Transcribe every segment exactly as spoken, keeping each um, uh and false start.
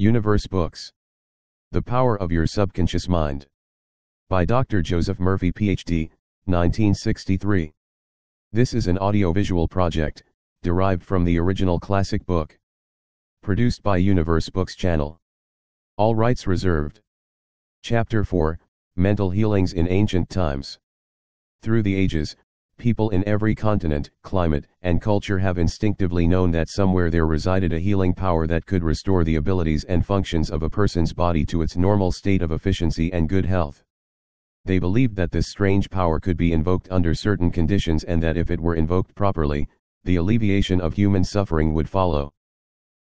Universe Books. The Power of Your Subconscious Mind. By Doctor Joseph Murphy, P H D, nineteen sixty-three. This is an audiovisual project, derived from the original classic book. Produced by Universe Books Channel. All rights reserved. Chapter four, Mental Healings in Ancient Times. Through the ages, people in every continent, climate, and culture have instinctively known that somewhere there resided a healing power that could restore the abilities and functions of a person's body to its normal state of efficiency and good health. They believed that this strange power could be invoked under certain conditions and that if it were invoked properly, the alleviation of human suffering would follow.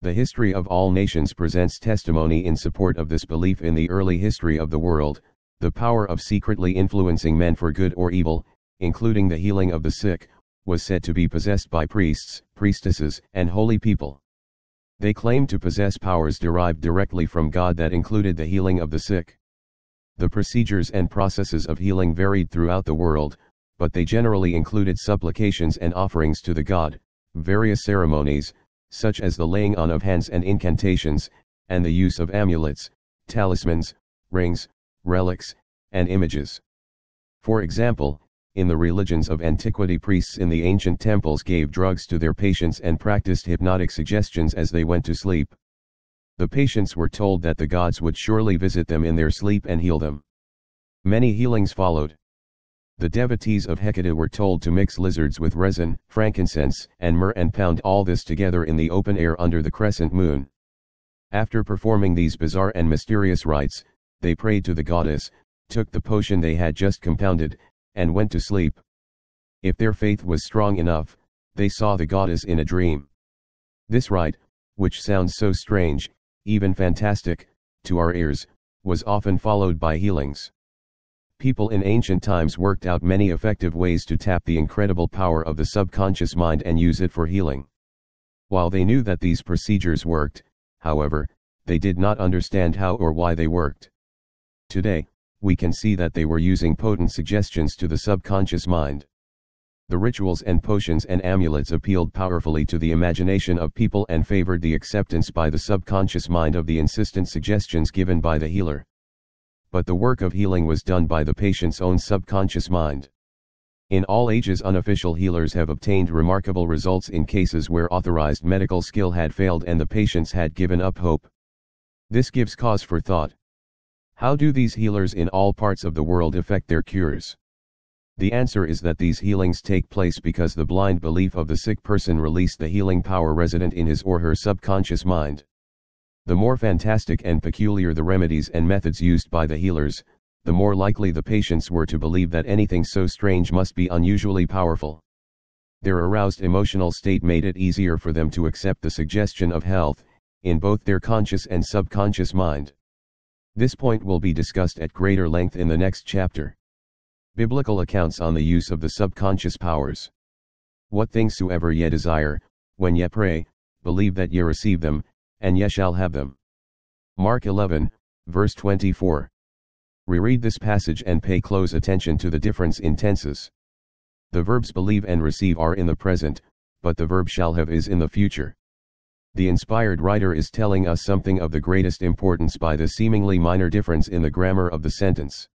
The history of all nations presents testimony in support of this belief. In the early history of the world, the power of secretly influencing men for good or evil, including the healing of the sick, was said to be possessed by priests, priestesses, and holy people. They claimed to possess powers derived directly from God that included the healing of the sick. The procedures and processes of healing varied throughout the world, but they generally included supplications and offerings to the god, various ceremonies, such as the laying on of hands and incantations, and the use of amulets, talismans, rings, relics, and images. For example, in the religions of antiquity, priests in the ancient temples gave drugs to their patients and practiced hypnotic suggestions as they went to sleep. The patients were told that the gods would surely visit them in their sleep and heal them. Many healings followed. The devotees of Hecate were told to mix lizards with resin, frankincense, and myrrh and pound all this together in the open air under the crescent moon. After performing these bizarre and mysterious rites, they prayed to the goddess, took the potion they had just compounded, and went to sleep. If their faith was strong enough, they saw the goddess in a dream. This rite, which sounds so strange, even fantastic, to our ears, was often followed by healings. People in ancient times worked out many effective ways to tap the incredible power of the subconscious mind and use it for healing. While they knew that these procedures worked, however, they did not understand how or why they worked. Today, we can see that they were using potent suggestions to the subconscious mind. The rituals and potions and amulets appealed powerfully to the imagination of people and favored the acceptance by the subconscious mind of the insistent suggestions given by the healer. But the work of healing was done by the patient's own subconscious mind. In all ages, unofficial healers have obtained remarkable results in cases where authorized medical skill had failed and the patients had given up hope. This gives cause for thought. How do these healers in all parts of the world effect their cures? The answer is that these healings take place because the blind belief of the sick person released the healing power resident in his or her subconscious mind. The more fantastic and peculiar the remedies and methods used by the healers, the more likely the patients were to believe that anything so strange must be unusually powerful. Their aroused emotional state made it easier for them to accept the suggestion of health, in both their conscious and subconscious mind. This point will be discussed at greater length in the next chapter. Biblical accounts on the use of the subconscious powers. What things soever ye desire, when ye pray, believe that ye receive them, and ye shall have them. Mark eleven, verse twenty-four. Reread this passage and pay close attention to the difference in tenses. The verbs believe and receive are in the present, but the verb shall have is in the future. The inspired writer is telling us something of the greatest importance by the seemingly minor difference in the grammar of the sentence.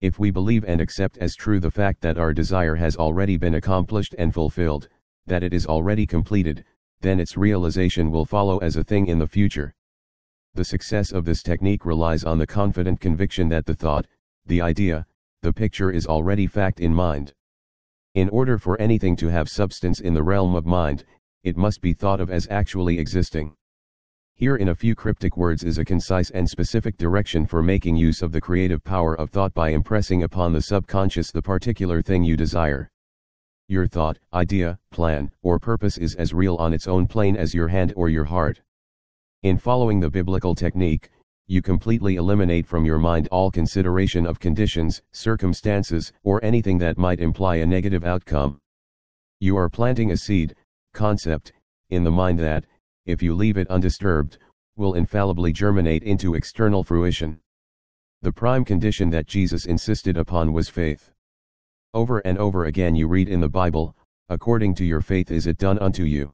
If we believe and accept as true the fact that our desire has already been accomplished and fulfilled, that it is already completed, then its realization will follow as a thing in the future. The success of this technique relies on the confident conviction that the thought, the idea, the picture is already fact in mind. In order for anything to have substance in the realm of mind, it must be thought of as actually existing. Here, in a few cryptic words, is a concise and specific direction for making use of the creative power of thought by impressing upon the subconscious the particular thing you desire. Your thought, idea, plan, or purpose is as real on its own plane as your hand or your heart. In following the biblical technique, you completely eliminate from your mind all consideration of conditions, circumstances, or anything that might imply a negative outcome. You are planting a seed, concept, in the mind that, if you leave it undisturbed, will infallibly germinate into external fruition. The prime condition that Jesus insisted upon was faith. Over and over again you read in the Bible, according to your faith is it done unto you.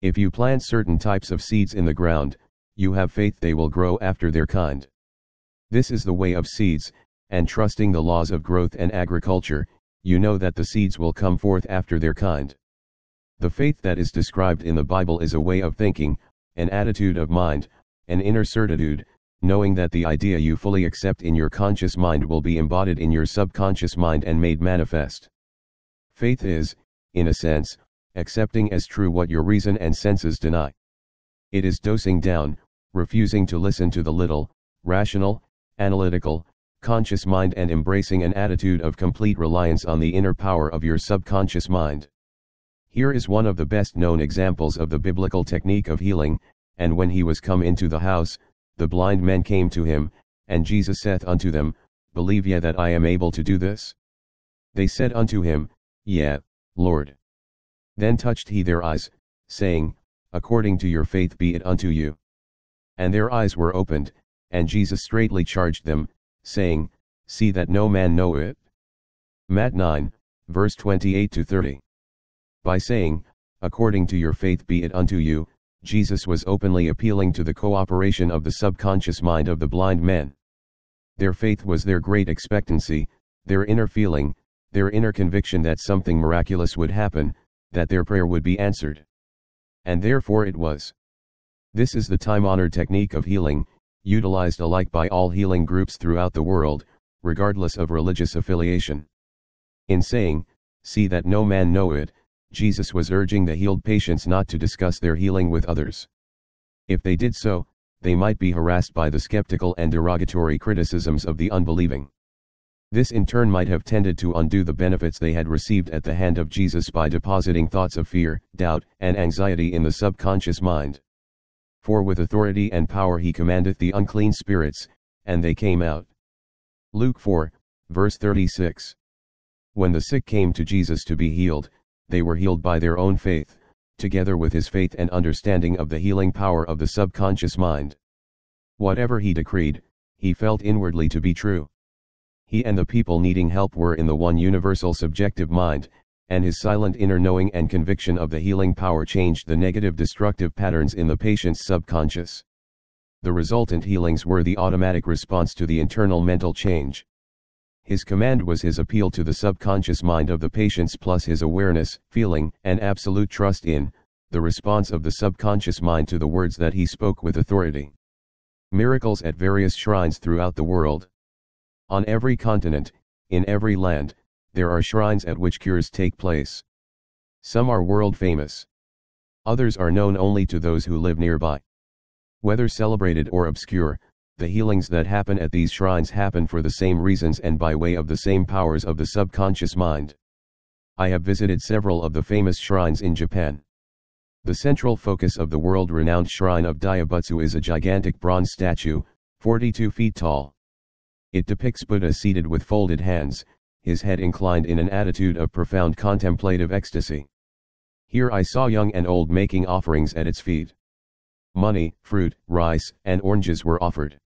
If you plant certain types of seeds in the ground, you have faith they will grow after their kind. This is the way of seeds, and trusting the laws of growth and agriculture, you know that the seeds will come forth after their kind. The faith that is described in the Bible is a way of thinking, an attitude of mind, an inner certitude, knowing that the idea you fully accept in your conscious mind will be embodied in your subconscious mind and made manifest. Faith is, in a sense, accepting as true what your reason and senses deny. It is dosing down, refusing to listen to the little, rational, analytical, conscious mind and embracing an attitude of complete reliance on the inner power of your subconscious mind. Here is one of the best known examples of the biblical technique of healing, and when he was come into the house, the blind men came to him, and Jesus saith unto them, Believe ye that I am able to do this? They said unto him, Yea, Lord. Then touched he their eyes, saying, According to your faith be it unto you. And their eyes were opened, and Jesus straightly charged them, saying, See that no man know it. Matthew nine, verse twenty-eight to thirty. By saying, according to your faith be it unto you, Jesus was openly appealing to the cooperation of the subconscious mind of the blind men. Their faith was their great expectancy, their inner feeling, their inner conviction that something miraculous would happen, that their prayer would be answered. And therefore it was. This is the time-honored technique of healing, utilized alike by all healing groups throughout the world, regardless of religious affiliation. In saying, see that no man know it, Jesus was urging the healed patients not to discuss their healing with others. If they did so, they might be harassed by the skeptical and derogatory criticisms of the unbelieving. This in turn might have tended to undo the benefits they had received at the hand of Jesus by depositing thoughts of fear, doubt, and anxiety in the subconscious mind. For with authority and power he commandeth the unclean spirits, and they came out. Luke four, verse thirty-six. When the sick came to Jesus to be healed, they were healed by their own faith, together with his faith and understanding of the healing power of the subconscious mind. Whatever he decreed, he felt inwardly to be true. He and the people needing help were in the one universal subjective mind, and his silent inner knowing and conviction of the healing power changed the negative destructive patterns in the patient's subconscious. The resultant healings were the automatic response to the internal mental change. His command was his appeal to the subconscious mind of the patients plus his awareness, feeling, and absolute trust in, the response of the subconscious mind to the words that he spoke with authority. Miracles at various shrines throughout the world. On every continent, in every land, there are shrines at which cures take place. Some are world famous. Others are known only to those who live nearby. Whether celebrated or obscure, the healings that happen at these shrines happen for the same reasons and by way of the same powers of the subconscious mind. I have visited several of the famous shrines in Japan. The central focus of the world-renowned shrine of Daibutsu is a gigantic bronze statue, forty-two feet tall. It depicts Buddha seated with folded hands, his head inclined in an attitude of profound contemplative ecstasy. Here I saw young and old making offerings at its feet. Money, fruit, rice, and oranges were offered.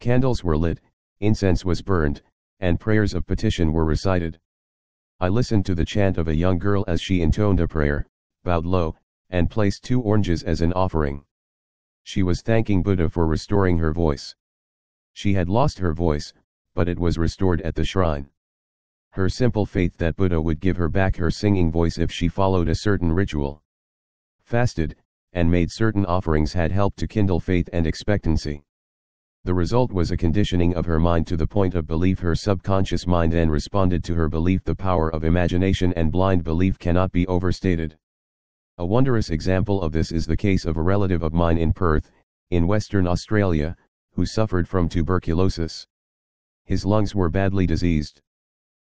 Candles were lit, incense was burned, and prayers of petition were recited. I listened to the chant of a young girl as she intoned a prayer, bowed low, and placed two oranges as an offering. She was thanking Buddha for restoring her voice. She had lost her voice, but it was restored at the shrine. Her simple faith that Buddha would give her back her singing voice if she followed a certain ritual, fasted, and made certain offerings had helped to kindle faith and expectancy. The result was a conditioning of her mind to the point of belief. Her subconscious mind then responded to her belief. The power of imagination and blind belief cannot be overstated. A wondrous example of this is the case of a relative of mine in Perth, in Western Australia, who suffered from tuberculosis. His lungs were badly diseased.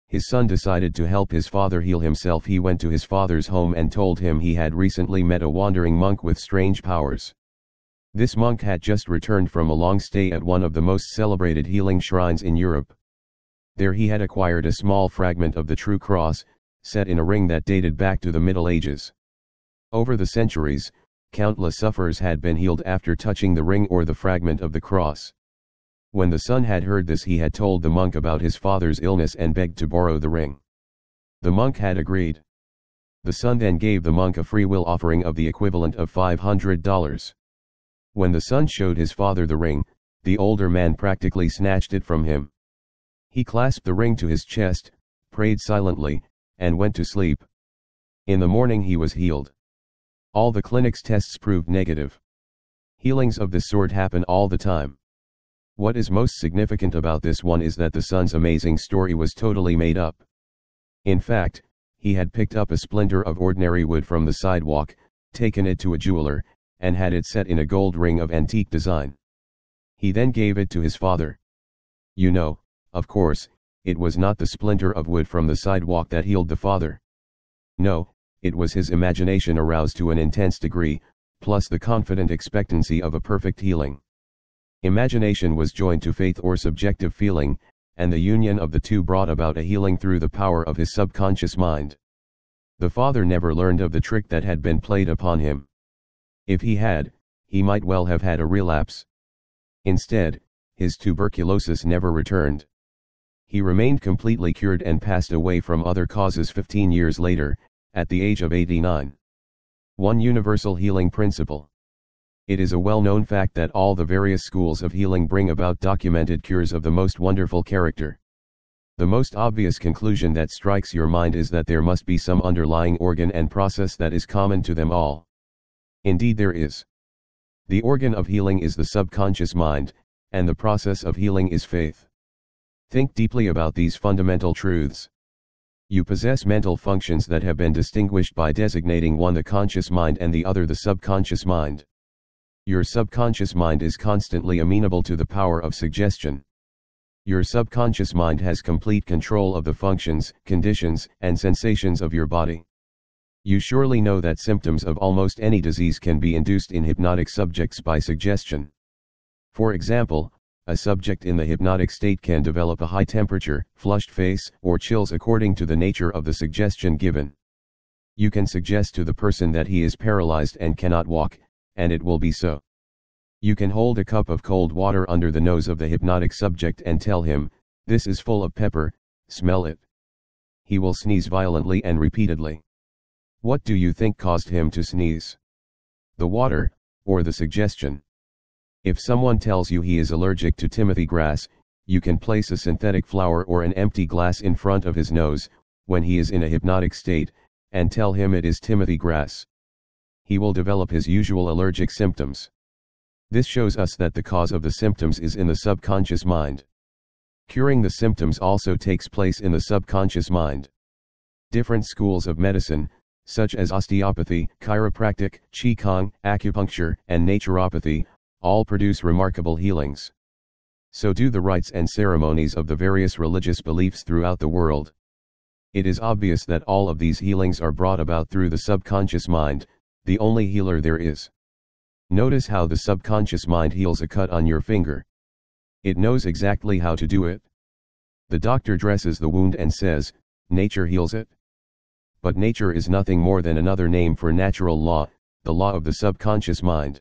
His son decided to help his father heal himself. He went to his father's home and told him he had recently met a wandering monk with strange powers. This monk had just returned from a long stay at one of the most celebrated healing shrines in Europe. There he had acquired a small fragment of the True Cross, set in a ring that dated back to the Middle Ages. Over the centuries, countless sufferers had been healed after touching the ring or the fragment of the cross. When the son had heard this, he had told the monk about his father's illness and begged to borrow the ring. The monk had agreed. The son then gave the monk a free will offering of the equivalent of five hundred dollars. When the son showed his father the ring, the older man practically snatched it from him. He clasped the ring to his chest, prayed silently, and went to sleep. In the morning he was healed. All the clinic's tests proved negative. Healings of this sort happen all the time. What is most significant about this one is that the son's amazing story was totally made up. In fact, he had picked up a splinter of ordinary wood from the sidewalk, taken it to a jeweler, and had it set in a gold ring of antique design. He then gave it to his father. You know, of course, it was not the splinter of wood from the sidewalk that healed the father. No, it was his imagination aroused to an intense degree, plus the confident expectancy of a perfect healing. Imagination was joined to faith or subjective feeling, and the union of the two brought about a healing through the power of his subconscious mind. The father never learned of the trick that had been played upon him. If he had, he might well have had a relapse. Instead, his tuberculosis never returned. He remained completely cured and passed away from other causes fifteen years later, at the age of eighty-nine. One universal healing principle. It is a well-known fact that all the various schools of healing bring about documented cures of the most wonderful character. The most obvious conclusion that strikes your mind is that there must be some underlying organ and process that is common to them all. Indeed there is. The organ of healing is the subconscious mind, and the process of healing is faith. Think deeply about these fundamental truths. You possess mental functions that have been distinguished by designating one the conscious mind and the other the subconscious mind. Your subconscious mind is constantly amenable to the power of suggestion. Your subconscious mind has complete control of the functions, conditions, and sensations of your body. You surely know that symptoms of almost any disease can be induced in hypnotic subjects by suggestion. For example, a subject in the hypnotic state can develop a high temperature, flushed face, or chills according to the nature of the suggestion given. You can suggest to the person that he is paralyzed and cannot walk, and it will be so. You can hold a cup of cold water under the nose of the hypnotic subject and tell him, "This is full of pepper, smell it." He will sneeze violently and repeatedly. What do you think caused him to sneeze? The water, or the suggestion? If someone tells you he is allergic to Timothy grass, you can place a synthetic flower or an empty glass in front of his nose, when he is in a hypnotic state, and tell him it is Timothy grass. He will develop his usual allergic symptoms. This shows us that the cause of the symptoms is in the subconscious mind. Curing the symptoms also takes place in the subconscious mind. Different schools of medicine, such as osteopathy, chiropractic, qigong, acupuncture, and naturopathy, all produce remarkable healings. So do the rites and ceremonies of the various religious beliefs throughout the world. It is obvious that all of these healings are brought about through the subconscious mind, the only healer there is. Notice how the subconscious mind heals a cut on your finger. It knows exactly how to do it. The doctor dresses the wound and says, "Nature heals it." But nature is nothing more than another name for natural law, the law of the subconscious mind.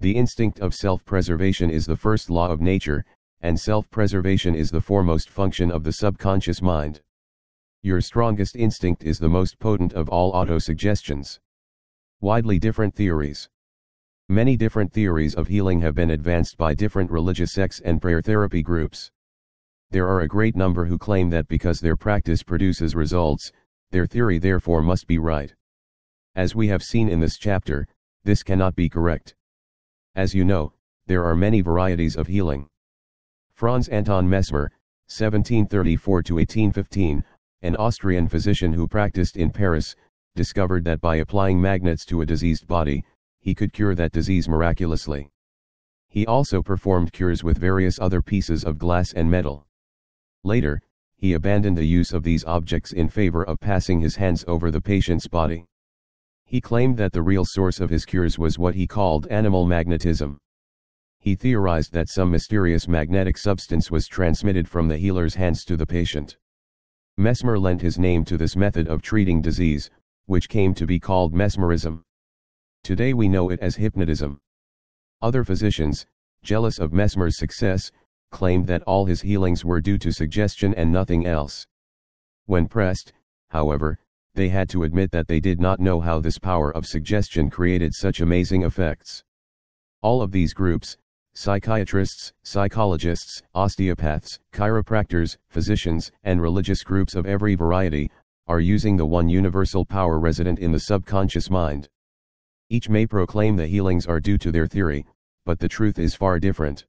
The instinct of self-preservation is the first law of nature, and self-preservation is the foremost function of the subconscious mind. Your strongest instinct is the most potent of all auto-suggestions. Widely different theories. Many different theories of healing have been advanced by different religious sects and prayer therapy groups. There are a great number who claim that because their practice produces results, their theory therefore must be right. As we have seen in this chapter, this cannot be correct. As you know, there are many varieties of healing. Franz Anton Mesmer, seventeen thirty-four to eighteen fifteen, an Austrian physician who practiced in Paris, discovered that by applying magnets to a diseased body, he could cure that disease miraculously. He also performed cures with various other pieces of glass and metal. Later, he abandoned the use of these objects in favor of passing his hands over the patient's body. He claimed that the real source of his cures was what he called animal magnetism. He theorized that some mysterious magnetic substance was transmitted from the healer's hands to the patient. Mesmer lent his name to this method of treating disease, which came to be called mesmerism. Today we know it as hypnotism. Other physicians, jealous of Mesmer's success, claimed that all his healings were due to suggestion and nothing else. When pressed, however, they had to admit that they did not know how this power of suggestion created such amazing effects. All of these groups, psychiatrists, psychologists, osteopaths, chiropractors, physicians, and religious groups of every variety, are using the one universal power resident in the subconscious mind. Each may proclaim the healings are due to their theory, but the truth is far different.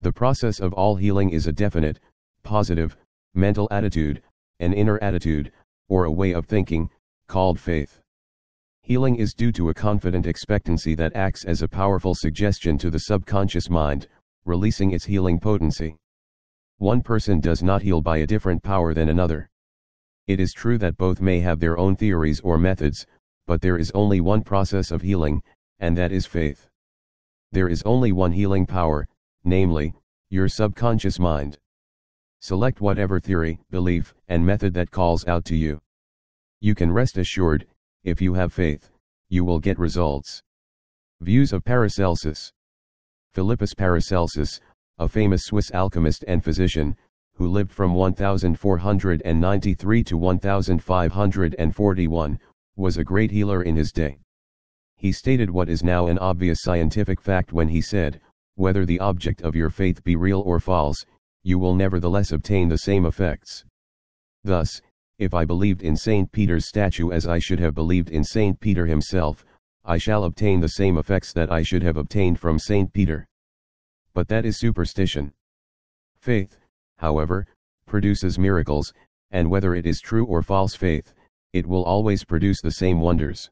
The process of all healing is a definite, positive, mental attitude, an inner attitude, or a way of thinking, called faith. Healing is due to a confident expectancy that acts as a powerful suggestion to the subconscious mind, releasing its healing potency. One person does not heal by a different power than another. It is true that both may have their own theories or methods, but there is only one process of healing, and that is faith. There is only one healing power, namely, your subconscious mind. Select whatever theory, belief, and method that calls out to you. You can rest assured, if you have faith, you will get results. Views of Paracelsus. Philippus Paracelsus, a famous Swiss alchemist and physician, who lived from one thousand four hundred ninety-three to one thousand five hundred forty-one, was a great healer in his day. He stated what is now an obvious scientific fact when he said, "Whether the object of your faith be real or false, you will nevertheless obtain the same effects." Thus, if I believed in Saint Peter's statue as I should have believed in Saint Peter himself, I shall obtain the same effects that I should have obtained from Saint Peter. But that is superstition. Faith, however, produces miracles, and whether it is true or false faith, it will always produce the same wonders.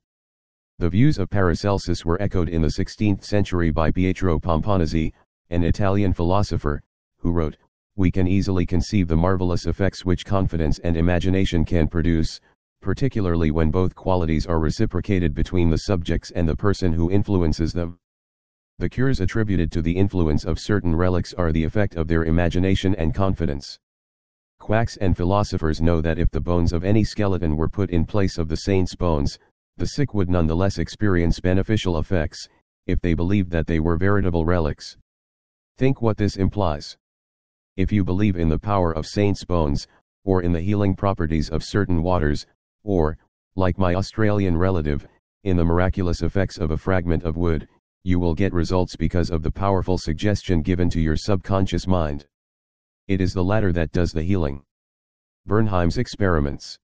The views of Paracelsus were echoed in the sixteenth century by Pietro Pomponazzi, an Italian philosopher, who wrote, "We can easily conceive the marvelous effects which confidence and imagination can produce, particularly when both qualities are reciprocated between the subjects and the person who influences them." The cures attributed to the influence of certain relics are the effect of their imagination and confidence. Quacks and philosophers know that if the bones of any skeleton were put in place of the saint's bones, the sick would nonetheless experience beneficial effects, if they believed that they were veritable relics. Think what this implies. If you believe in the power of saints' bones, or in the healing properties of certain waters, or, like my Australian relative, in the miraculous effects of a fragment of wood, you will get results because of the powerful suggestion given to your subconscious mind. It is the latter that does the healing. Bernheim's experiments.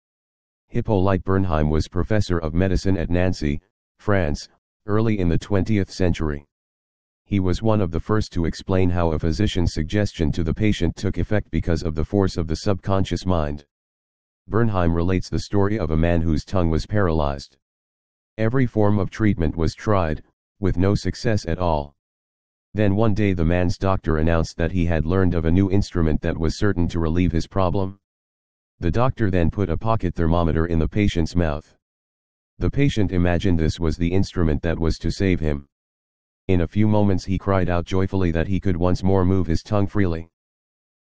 Hippolyte Bernheim was professor of medicine at Nancy, France, early in the twentieth century. He was one of the first to explain how a physician's suggestion to the patient took effect because of the force of the subconscious mind. Bernheim relates the story of a man whose tongue was paralyzed. Every form of treatment was tried, with no success at all. Then one day the man's doctor announced that he had learned of a new instrument that was certain to relieve his problem. The doctor then put a pocket thermometer in the patient's mouth. The patient imagined this was the instrument that was to save him. In a few moments he cried out joyfully that he could once more move his tongue freely.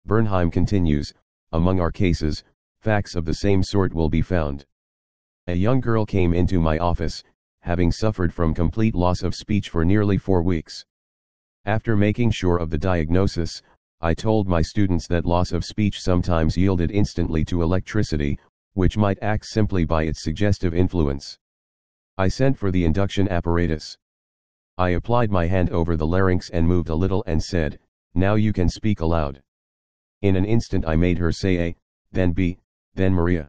Bernheim continues, "Among our cases, facts of the same sort will be found. A young girl came into my office, having suffered from complete loss of speech for nearly four weeks. After making sure of the diagnosis, I told my students that loss of speech sometimes yielded instantly to electricity, which might act simply by its suggestive influence. I sent for the induction apparatus. I applied my hand over the larynx and moved a little and said, 'Now you can speak aloud.' In an instant I made her say A, then B, then Maria.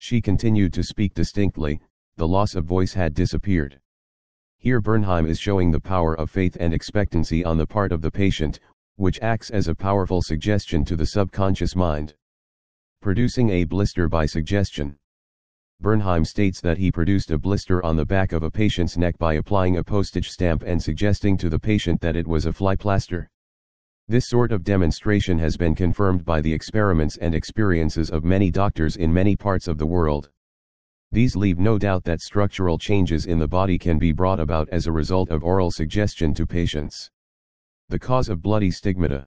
She continued to speak distinctly, the loss of voice had disappeared." Here Bernheim is showing the power of faith and expectancy on the part of the patient, which acts as a powerful suggestion to the subconscious mind. Producing a blister by suggestion. Bernheim states that he produced a blister on the back of a patient's neck by applying a postage stamp and suggesting to the patient that it was a fly plaster. This sort of demonstration has been confirmed by the experiments and experiences of many doctors in many parts of the world. These leave no doubt that structural changes in the body can be brought about as a result of oral suggestion to patients. The cause of bloody stigmata.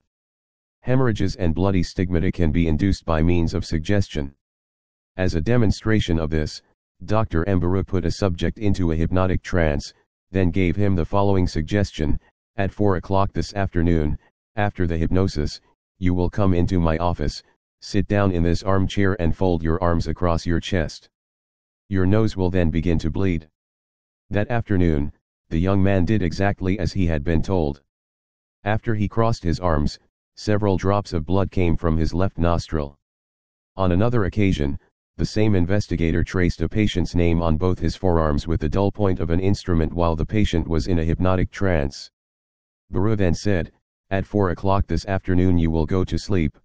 Hemorrhages and bloody stigmata can be induced by means of suggestion. As a demonstration of this, Doctor Baraduc put a subject into a hypnotic trance, then gave him the following suggestion, "At four o'clock this afternoon, after the hypnosis, you will come into my office, sit down in this armchair and fold your arms across your chest. Your nose will then begin to bleed." That afternoon, the young man did exactly as he had been told. After he crossed his arms, several drops of blood came from his left nostril. On another occasion, the same investigator traced a patient's name on both his forearms with the dull point of an instrument while the patient was in a hypnotic trance. Baraduc then said, "At four o'clock this afternoon you will go to sleep.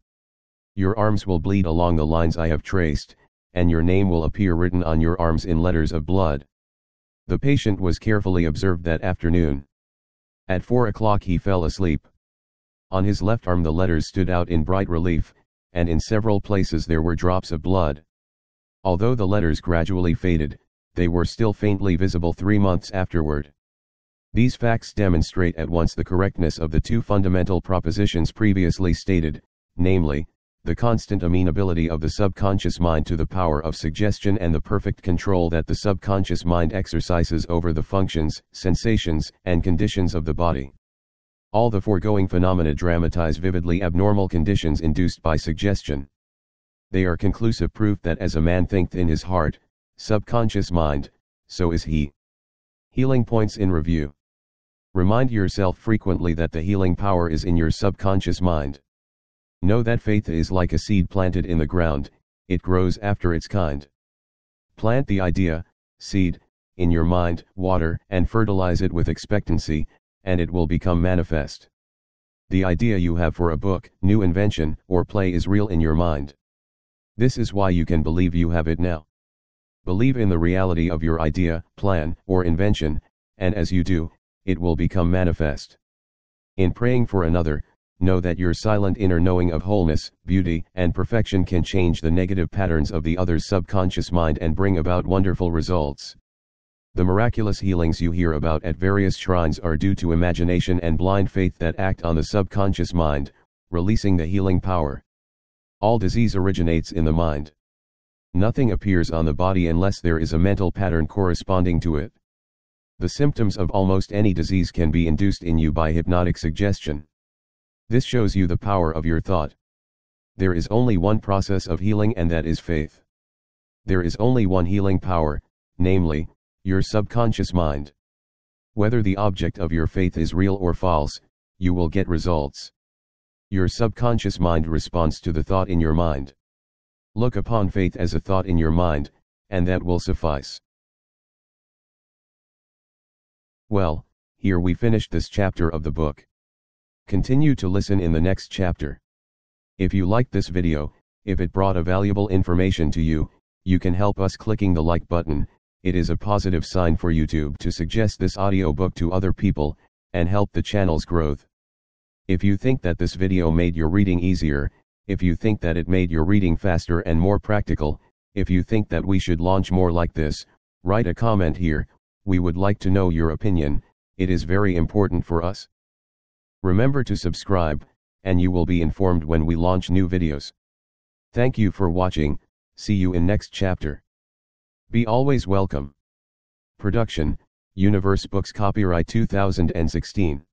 Your arms will bleed along the lines I have traced, and your name will appear written on your arms in letters of blood." The patient was carefully observed that afternoon. At four o'clock he fell asleep. On his left arm the letters stood out in bright relief, and in several places there were drops of blood. Although the letters gradually faded, they were still faintly visible three months afterward. These facts demonstrate at once the correctness of the two fundamental propositions previously stated, namely, the constant amenability of the subconscious mind to the power of suggestion and the perfect control that the subconscious mind exercises over the functions, sensations, and conditions of the body. All the foregoing phenomena dramatize vividly abnormal conditions induced by suggestion. They are conclusive proof that as a man thinketh in his heart, subconscious mind, so is he. Healing points in review. Remind yourself frequently that the healing power is in your subconscious mind. Know that faith is like a seed planted in the ground, it grows after its kind. Plant the idea, seed, in your mind, water and fertilize it with expectancy, and it will become manifest. The idea you have for a book, new invention, or play is real in your mind. This is why you can believe you have it now. Believe in the reality of your idea, plan, or invention, and as you do, it will become manifest. In praying for another, know that your silent inner knowing of wholeness, beauty, and perfection can change the negative patterns of the other's subconscious mind and bring about wonderful results. The miraculous healings you hear about at various shrines are due to imagination and blind faith that act on the subconscious mind, releasing the healing power. All disease originates in the mind. Nothing appears on the body unless there is a mental pattern corresponding to it. The symptoms of almost any disease can be induced in you by hypnotic suggestion. This shows you the power of your thought. There is only one process of healing and that is faith. There is only one healing power, namely, your subconscious mind. Whether the object of your faith is real or false, you will get results. Your subconscious mind responds to the thought in your mind. Look upon faith as a thought in your mind, and that will suffice. Well, here we finished this chapter of the book. Continue to listen in the next chapter. If you liked this video, if it brought a valuable information to you, you can help us clicking the like button. It is a positive sign for YouTube to suggest this audiobook to other people, and help the channel's growth. If you think that this video made your reading easier, if you think that it made your reading faster and more practical, if you think that we should launch more like this, write a comment here, we would like to know your opinion, it is very important for us. Remember to subscribe, and you will be informed when we launch new videos. Thank you for watching, see you in next chapter. Be always welcome. Production, Universe Books Copyright two thousand sixteen.